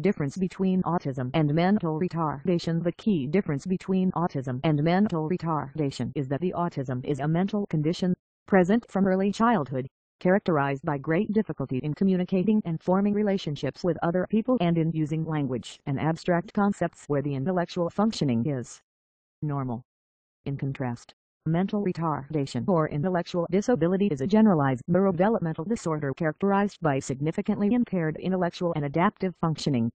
Difference between autism and mental retardation. The key difference between autism and mental retardation is that the autism is a mental condition, present from early childhood, characterized by great difficulty in communicating and forming relationships with other people and in using language and abstract concepts where the intellectual functioning is normal. In contrast, mental retardation or intellectual disability is a generalized neurodevelopmental disorder characterized by significantly impaired intellectual and adaptive functioning,